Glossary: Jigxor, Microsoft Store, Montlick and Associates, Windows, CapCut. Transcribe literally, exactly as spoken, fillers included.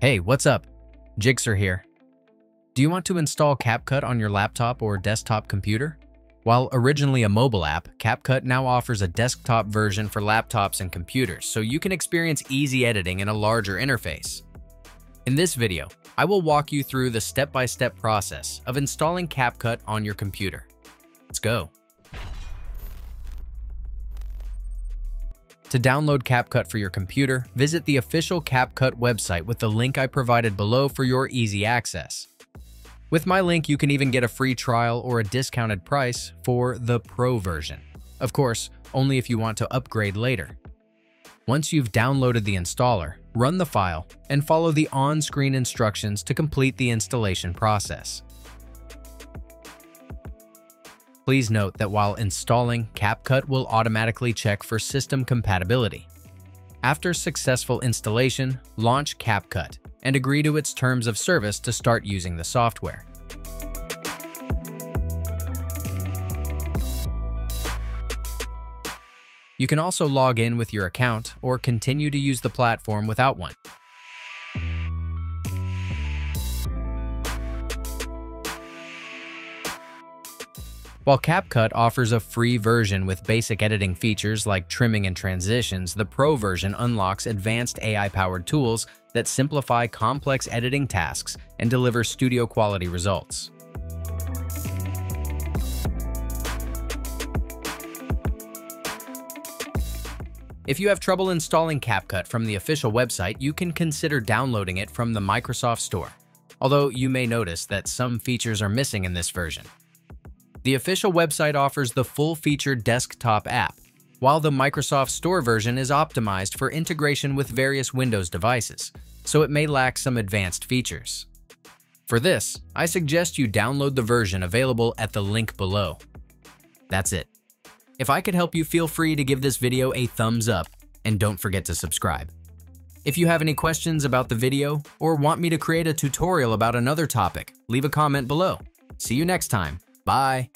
Hey, what's up? Jigxor here. Do you want to install CapCut on your laptop or desktop computer? While originally a mobile app, CapCut now offers a desktop version for laptops and computers, so you can experience easy editing in a larger interface. In this video, I will walk you through the step-by-step process of installing CapCut on your computer. Let's go. To download CapCut for your computer, visit the official CapCut website with the link I provided below for your easy access. With my link, you can even get a free trial or a discounted price for the Pro version. Of course, only if you want to upgrade later. Once you've downloaded the installer, run the file and follow the on-screen instructions to complete the installation process. Please note that while installing, CapCut will automatically check for system compatibility. After successful installation, launch CapCut and agree to its terms of service to start using the software. You can also log in with your account or continue to use the platform without one. While CapCut offers a free version with basic editing features like trimming and transitions, the Pro version unlocks advanced A I-powered tools that simplify complex editing tasks and deliver studio-quality results. If you have trouble installing CapCut from the official website, you can consider downloading it from the Microsoft Store, although you may notice that some features are missing in this version. The official website offers the full-featured desktop app, while the Microsoft Store version is optimized for integration with various Windows devices, so it may lack some advanced features. For this, I suggest you download the version available at the link below. That's it. If I could help you, feel free to give this video a thumbs up, and don't forget to subscribe. If you have any questions about the video or want me to create a tutorial about another topic, leave a comment below. See you next time. Bye.